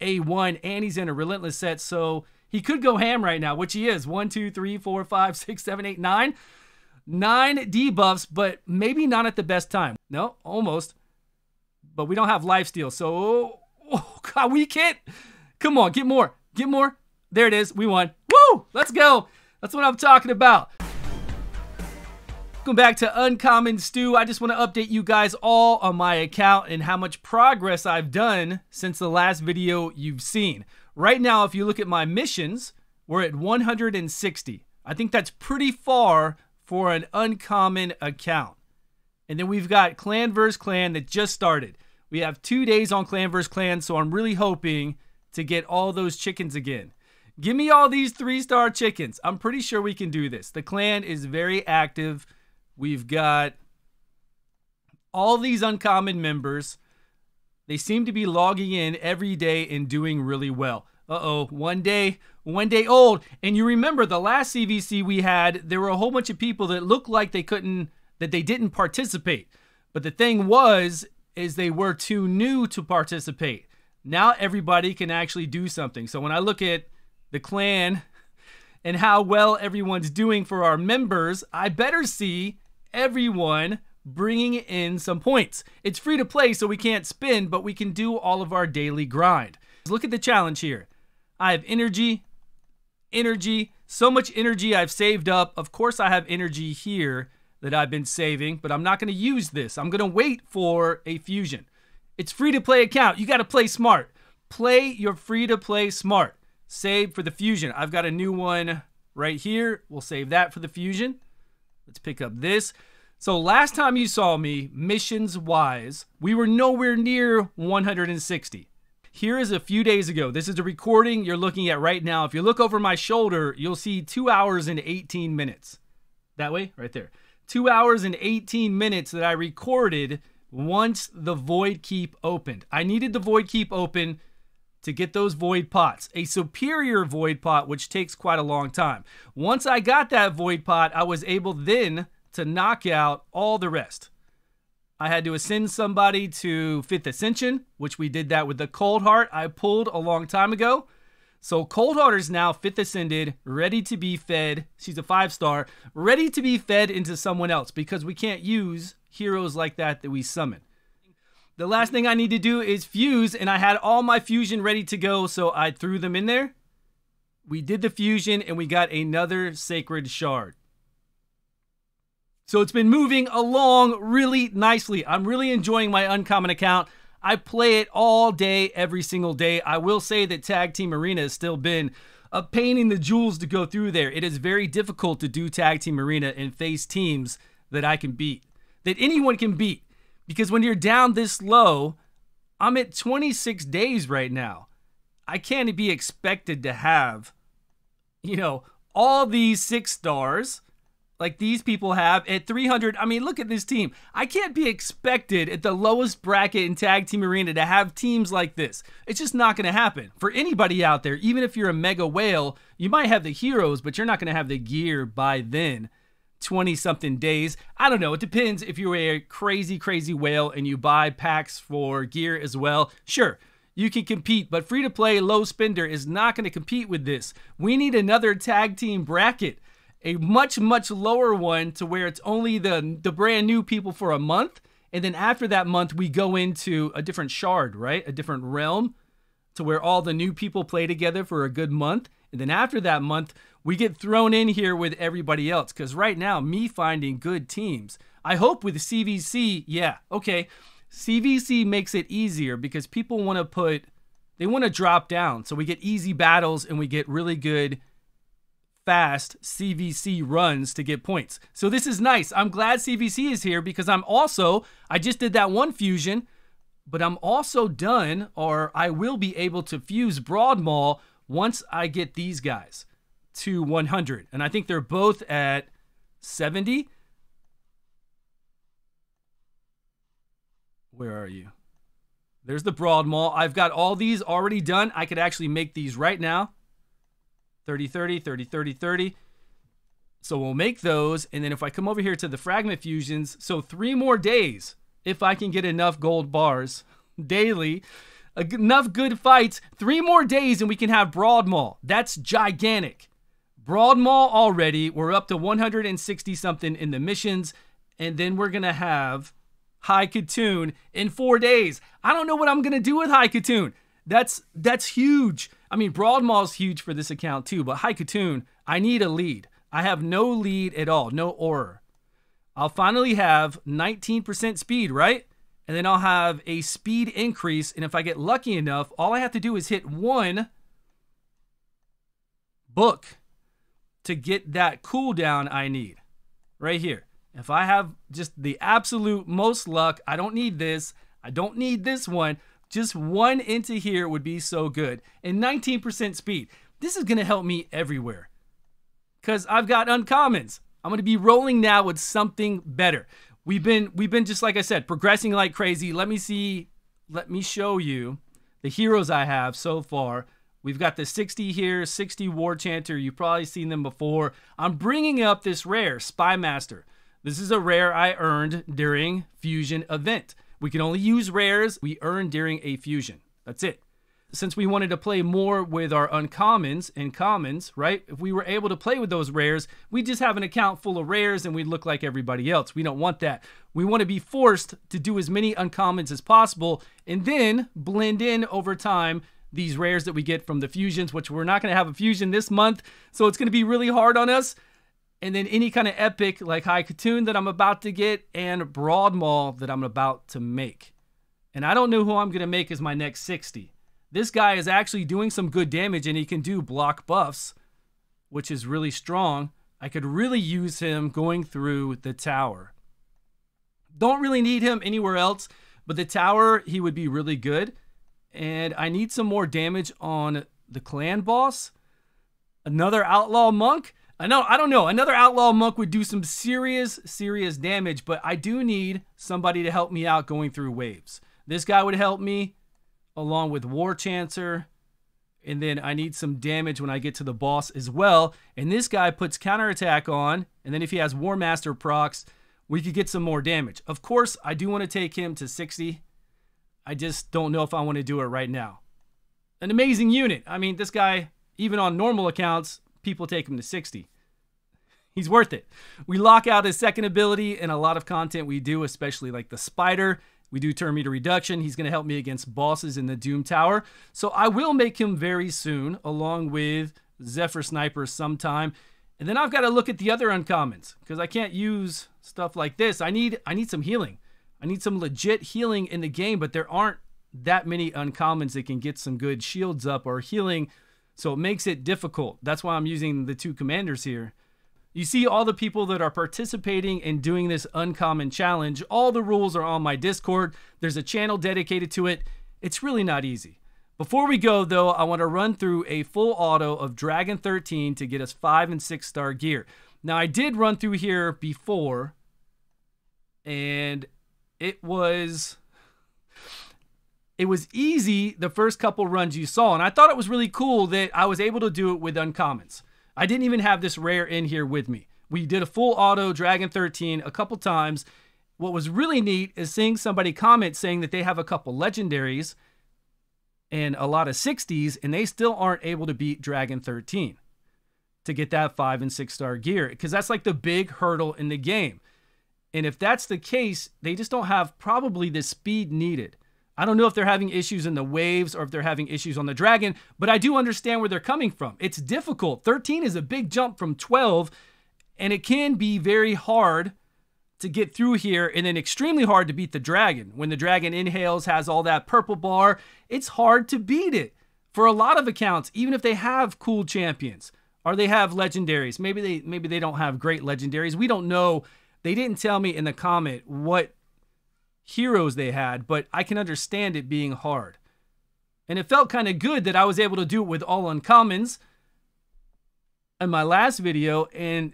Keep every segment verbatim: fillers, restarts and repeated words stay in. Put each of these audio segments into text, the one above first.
A one, and he's in a relentless set, so he could go ham right now, which he is. One, two, three, four, five, six, seven, eight, nine. Nine debuffs, but maybe not at the best time. No, almost. But we don't have lifesteal, so... Oh, God, we can't... Come on, get more. Get more. There it is. We won. Woo! Let's go. That's what I'm talking about. Welcome back to Uncommon Stew. I just want to update you guys all on my account and how much progress I've done since the last video you've seen. Right now, if you look at my missions, we're at one hundred sixty. I think that's pretty far for an uncommon account. And then we've got Clan versus. Clan that just started. We have two days on Clan versus. Clan, so I'm really hoping to get all those chickens again. Give me all these three-star chickens. I'm pretty sure we can do this. The clan is very active. We've got all these uncommon members. They seem to be logging in every day and doing really well. Uh-oh, one day, one day old. And you remember the last C V C we had, there were a whole bunch of people that looked like they couldn't, that they didn't participate. But the thing was, is they were too new to participate. Now everybody can actually do something. So when I look at the clan and how well everyone's doing for our members, I better see everyone bringing in some points. It's free to play, so we can't spend, but we can do all of our daily grind. Look at the challenge here. I have energy, energy, so much energy I've saved up. Of course, I have energy here that I've been saving, but I'm not going to use this. I'm going to wait for a fusion. It's free to play account. You got to play smart. Play your free to play smart. Save for the fusion. I've got a new one right here. We'll save that for the fusion. Let's pick up this. So last time you saw me, missions-wise, we were nowhere near one hundred sixty. Here is a few days ago. This is the recording you're looking at right now. If you look over my shoulder, you'll see two hours and eighteen minutes. That way, right there. two hours and eighteen minutes that I recorded once the Void Keep opened. I needed the Void Keep open to get those void pots, a superior void pot, which takes quite a long time. Once I got that void pot, I was able then to knock out all the rest. I had to ascend somebody to fifth Ascension, which we did that with the Cold Heart I pulled a long time ago. So Cold Heart is now fifth Ascended, ready to be fed. She's a five star, ready to be fed into someone else because we can't use heroes like that that we summon. The last thing I need to do is fuse, and I had all my fusion ready to go, so I threw them in there. We did the fusion, and we got another sacred shard. So it's been moving along really nicely. I'm really enjoying my uncommon account. I play it all day, every single day. I will say that Tag Team Arena has still been a pain in the jewels to go through there. It is very difficult to do Tag Team Arena and face teams that I can beat, that anyone can beat. Because when you're down this low, I'm at twenty-six days right now. I can't be expected to have, you know, all these six stars like these people have at three hundred. I mean, look at this team. I can't be expected at the lowest bracket in Tag Team Arena to have teams like this. It's just not going to happen. For anybody out there, even if you're a mega whale, you might have the heroes, but you're not going to have the gear by then. twenty something days. I don't know. It depends if you're a crazy, crazy whale and you buy packs for gear as well. Sure, you can compete, but free to play, low spender is not going to compete with this. We need another tag team bracket, a much, much lower one to where it's only the, the brand new people for a month. And then after that month, we go into a different shard, right? A different realm to where all the new people play together for a good month. And then after that month, we get thrown in here with everybody else. Because right now, me finding good teams, I hope with C V C, yeah, okay. C V C makes it easier because people want to put, they want to drop down. So we get easy battles and we get really good, fast C V C runs to get points. So this is nice. I'm glad C V C is here because I'm also, I just did that one fusion, but I'm also done, or I will be able to fuse Broadmaw once I get these guys to one hundred, and I think they're both at seventy. Where are you? There's the Broadmaw. I've got all these already done. I could actually make these right now. thirty, thirty, thirty, thirty, thirty. So we'll make those, and then if I come over here to the Fragment Fusions, so three more days, if I can get enough gold bars daily, enough good fights. Three more days and we can have Broadmaw. That's gigantic. Broadmaw already. We're up to one hundred sixty something in the missions. And then we're going to have Hyah-Khatun in four days. I don't know what I'm going to do with Hyah-Khatun. That's, that's huge. I mean, Broadmaw's huge for this account too, but Hyah-Khatun, I need a lead. I have no lead at all, no aura. I'll finally have nineteen percent speed, right? And then I'll have a speed increase, and if I get lucky enough, all I have to do is hit one book to get that cooldown I need right here. If I have just the absolute most luck, I don't need this, I don't need this one, just one into here would be so good. And nineteen percent speed, this is gonna help me everywhere because I've got uncommons. I'm gonna be rolling now with something better. We've been, we've been just like I said, progressing like crazy. Let me see, let me show you the heroes I have so far. We've got the sixty here, sixty War Chanter. You've probably seen them before. I'm bringing up this rare, Spy Master. This is a rare I earned during fusion event. We can only use rares we earn during a fusion. That's it. Since we wanted to play more with our uncommons and commons, right? If we were able to play with those rares, we just have an account full of rares and we look like everybody else. We don't want that. We want to be forced to do as many uncommons as possible and then blend in over time these rares that we get from the fusions, which we're not going to have a fusion this month. So it's going to be really hard on us. And then any kind of epic like Hyah-Khatun that I'm about to get and Broadmaw that I'm about to make. And I don't know who I'm going to make as my next sixty. This guy is actually doing some good damage and he can do block buffs, which is really strong. I could really use him going through the tower. Don't really need him anywhere else, but the tower, he would be really good. And I need some more damage on the clan boss. Another Outlaw Monk. I know, I don't know. Another Outlaw Monk would do some serious, serious damage, but I do need somebody to help me out going through waves. This guy would help me along with War Chanter. And then I need some damage when I get to the boss as well. And this guy puts counterattack on. And then if he has War Master procs, we could get some more damage. Of course, I do want to take him to sixty. I just don't know if I want to do it right now. An amazing unit. I mean, this guy, even on normal accounts, people take him to sixty. He's worth it. We lock out his second ability and a lot of content we do, especially like the spider. We do turn meter reduction. He's going to help me against bosses in the Doom Tower. So I will make him very soon along with Zephyr Sniper sometime. And then I've got to look at the other uncommons because I can't use stuff like this. I need, I need some healing. I need some legit healing in the game, but there aren't that many uncommons that can get some good shields up or healing. So it makes it difficult. That's why I'm using the two commanders here. You see all the people that are participating and doing this uncommon challenge. All the rules are on my Discord. There's a channel dedicated to it. It's really not easy. Before we go though, I want to run through a full auto of Dragon thirteen to get us five and six star gear. Now I did run through here before and it was... It was easy the first couple runs you saw, and I thought it was really cool that I was able to do it with uncommons. I didn't even have this rare in here with me. We did a full auto Dragon thirteen a couple times. What was really neat is seeing somebody comment saying that they have a couple legendaries and a lot of sixties, and they still aren't able to beat Dragon thirteen to get that five and six star gear, because that's like the big hurdle in the game. And if that's the case, they just don't have probably the speed needed. I don't know if they're having issues in the waves or if they're having issues on the dragon, but I do understand where they're coming from. It's difficult. thirteen is a big jump from twelve, and it can be very hard to get through here and then extremely hard to beat the dragon. When the dragon inhales, has all that purple bar, it's hard to beat it for a lot of accounts, even if they have cool champions or they have legendaries. Maybe they, maybe they don't have great legendaries. We don't know. They didn't tell me in the comment what heroes they had, but I can understand it being hard. And it felt kind of good that I was able to do it with all uncommons in my last video, and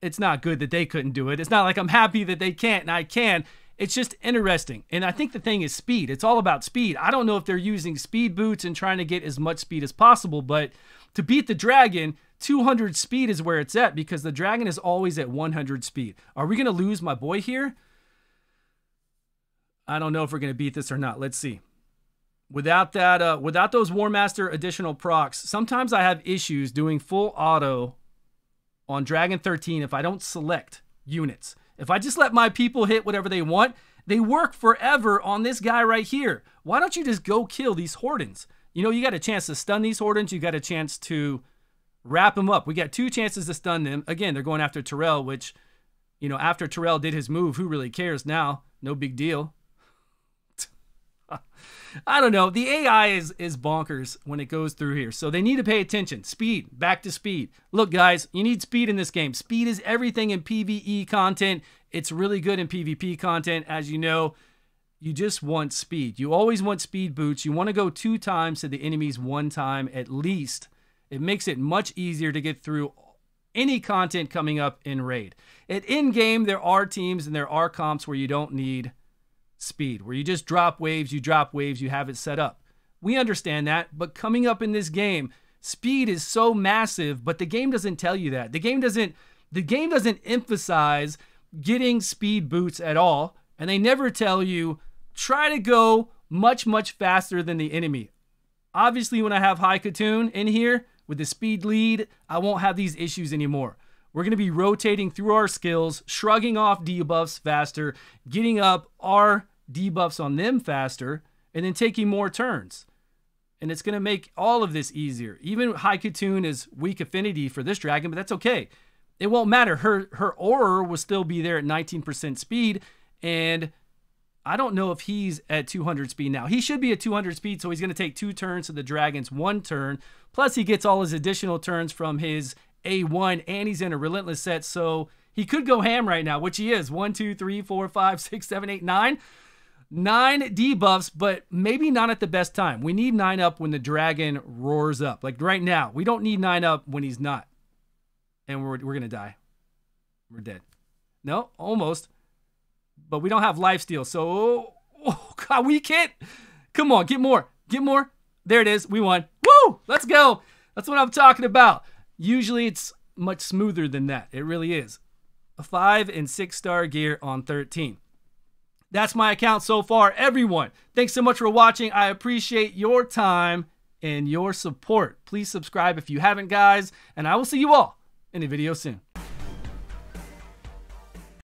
it's not good that they couldn't do it. It's not like I'm happy that they can't and I can. It's just interesting. And I think the thing is speed. It's all about speed. I don't know if they're using speed boots and trying to get as much speed as possible, but to beat the dragon, two hundred speed is where it's at, because the dragon is always at one hundred speed. Are we going to lose my boy here? I don't know if we're going to beat this or not. Let's see. Without that, uh, without those War Master additional procs, sometimes I have issues doing full auto on Dragon thirteen if I don't select units. If I just let my people hit whatever they want, they work forever on this guy right here. Why don't you just go kill these Hordens? You know, you got a chance to stun these Hordens. You got a chance to wrap them up. We got two chances to stun them. Again, they're going after Terrell, which, you know, after Terrell did his move, who really cares now? No big deal. I don't know. The A I is, is bonkers when it goes through here. So they need to pay attention. Speed. Back to speed. Look, guys, you need speed in this game. Speed is everything in PvE content. It's really good in PvP content. As you know, you just want speed. You always want speed boots. You want to go two times to the enemies one time at least. It makes it much easier to get through any content coming up in Raid. At in-game, there are teams and there are comps where you don't need speed, where you just drop waves, you drop waves, you have it set up. We understand that, but coming up in this game, speed is so massive, but the game doesn't tell you that. The game doesn't, the game doesn't emphasize getting speed boots at all, and they never tell you, try to go much, much faster than the enemy. Obviously, when I have Hyah-Khatun in here with the speed lead, I won't have these issues anymore. We're going to be rotating through our skills, shrugging off debuffs faster, getting up our debuffs on them faster, and then taking more turns. And it's going to make all of this easier. Even Hyah-Khatun is weak affinity for this dragon, but that's okay. It won't matter. Her, her aura will still be there at nineteen percent speed, and I don't know if he's at two hundred speed now. He should be at two hundred speed, so he's going to take two turns to the dragon's one turn, plus he gets all his additional turns from his A one, and he's in a relentless set, so he could go ham right now, which he is. one, two, three, four, five, six, seven, eight, nine. Nine debuffs, but maybe not at the best time. We need nine up when the dragon roars up. Like right now, we don't need nine up when he's not. And we're, we're going to die. We're dead. No, almost. But we don't have lifesteal, so... Oh, God, we can't... Come on, get more. Get more. There it is. We won. Woo! Let's go. That's what I'm talking about. Usually, it's much smoother than that. It really is. A five and six star gear on thirteen. That's my account so far, everyone. Thanks so much for watching. I appreciate your time and your support. Please subscribe if you haven't, guys, and I will see you all in a video soon.